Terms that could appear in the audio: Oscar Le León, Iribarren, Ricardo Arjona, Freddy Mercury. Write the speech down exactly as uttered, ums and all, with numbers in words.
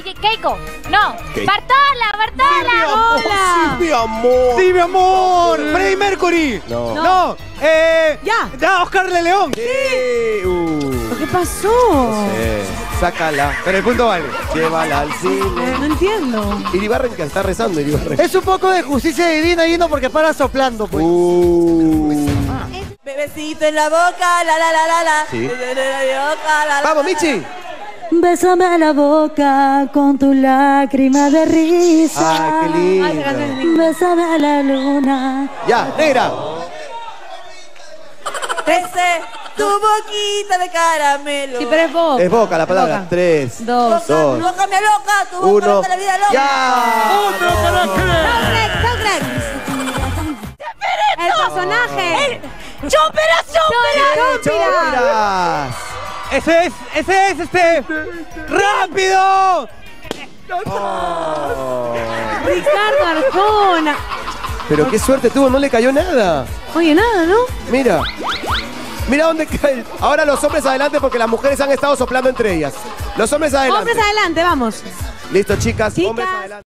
Keiko. No. Keiko. Bartola, Bartola. Sí, mi amor. Sí, mi amor. Sí, mi amor. Freddy Mercury. No. No. no. Eh, ya. Da Oscar Le León. Sí. Uh. ¿Qué pasó? No sé. Sácala. Pero el punto vale. Llévala al cine. No entiendo. Iribarren que está rezando. Iribarren. Es un poco de justicia divina, Gino, porque para soplando, pues. Uh. Ah. Bebecito en la boca, la la la la la. Sí. Vamos, Michi. Bésame la boca con tu lágrima de risa. Ay, qué lindo. Bésame la luna. Ya, negra. Trece, tu boquita de caramelo. Sí, pero es boca. Es boca la palabra. Boca. Tres, dos, dos. Boca me loca, tu boca loca, la vida loca. Ya. Otro para creer. El personaje. El... Chóperas, chóperas. Chóperas. Ese es, ese es, este. ¡Rápido! Oh. Ricardo Arjona. Pero qué suerte tuvo, no le cayó nada. Oye, nada, ¿no? Mira. Mira dónde cae. Ahora los hombres adelante porque las mujeres han estado soplando entre ellas. Los hombres adelante. Hombres adelante, vamos. Listo, chicas, chicas. Hombres adelante.